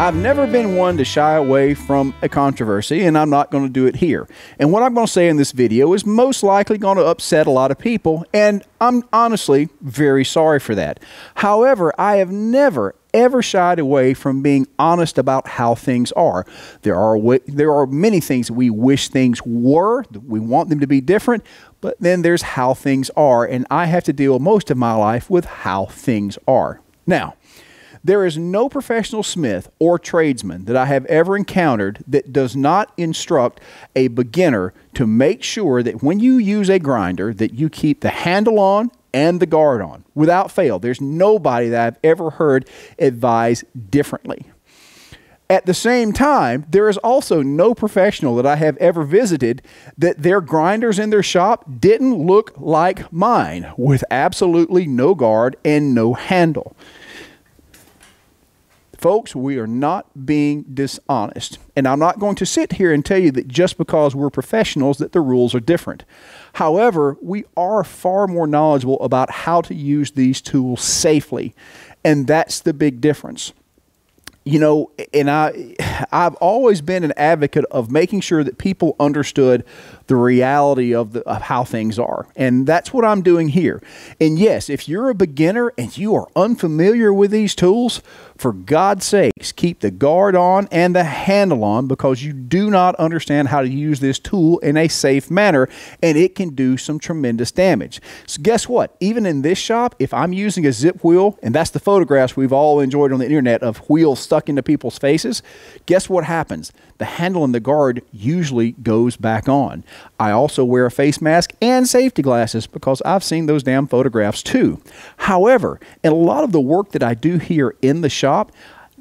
I've never been one to shy away from a controversy, and I'm not going to do it here. And what I'm going to say in this video is most likely going to upset a lot of people, and I'm honestly very sorry for that. However, I have never, ever shied away from being honest about how things are. There are many things we wish things were, we want them to be different, but then there's how things are, and I have to deal most of my life with how things are. Now, there is no professional smith or tradesman that I have ever encountered that does not instruct a beginner to make sure that when you use a grinder that you keep the handle on and the guard on without fail. There's nobody that I've ever heard advise differently. At the same time, there is also no professional that I have ever visited that their grinders in their shop didn't look like mine with absolutely no guard and no handle. Folks, we are not being dishonest, and I'm not going to sit here and tell you that just because we're professionals that the rules are different. However, we are far more knowledgeable about how to use these tools safely, and that's the big difference. You know, and I've always been an advocate of making sure that people understood the reality of how things are. And that's what I'm doing here. And yes, if you're a beginner and you are unfamiliar with these tools, for God's sakes, keep the guard on and the handle on because you do not understand how to use this tool in a safe manner, and it can do some tremendous damage. So guess what? Even in this shop, if I'm using a zip wheel, and that's the photographs we've all enjoyed on the internet of wheels stuck into people's faces, guess what happens? The handle and the guard usually goes back on. I also wear a face mask and safety glasses because I've seen those damn photographs too. However, in a lot of the work that I do here in the shop,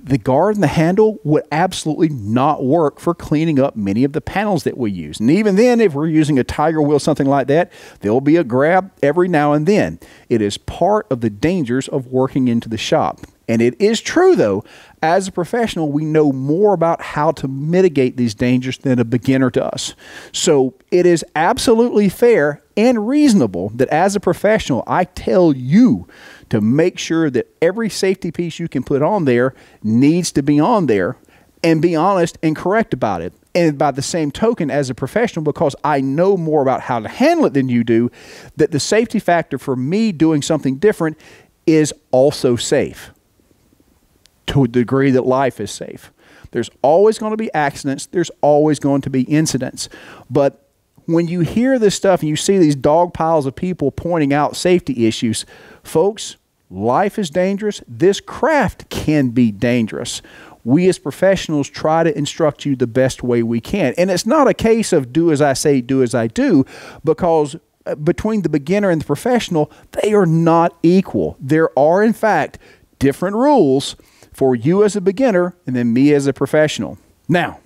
the guard and the handle would absolutely not work for cleaning up many of the panels that we use. And even then, if we're using a tiger wheel, something like that, there'll be a grab every now and then. It is part of the dangers of working into the shop. And it is true, though, as a professional, we know more about how to mitigate these dangers than a beginner does. So it is absolutely fair and reasonable that as a professional, I tell you to make sure that every safety piece you can put on there needs to be on there, and be honest and correct about it. And by the same token, as a professional, because I know more about how to handle it than you do, that the safety factor for me doing something different is also safe, to a degree that life is safe. There's always going to be accidents. There's always going to be incidents. But when you hear this stuff and you see these dog piles of people pointing out safety issues, folks, life is dangerous. This craft can be dangerous. We as professionals try to instruct you the best way we can. And it's not a case of do as I say, do as I do, because between the beginner and the professional, they are not equal. There are, in fact, different rules for you as a beginner and then me as a professional. Now,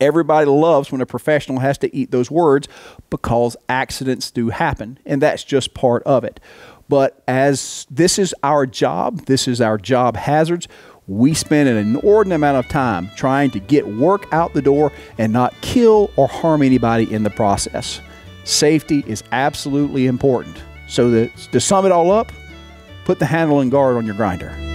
everybody loves when a professional has to eat those words because accidents do happen, and that's just part of it. But as this is our job, this is our job hazards, we spend an inordinate amount of time trying to get work out the door and not kill or harm anybody in the process. Safety is absolutely important. So to sum it all up, put the handle and guard on your grinder.